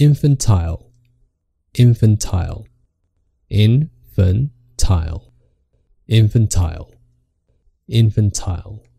infantile, infantile, infantile, infantile, infantile.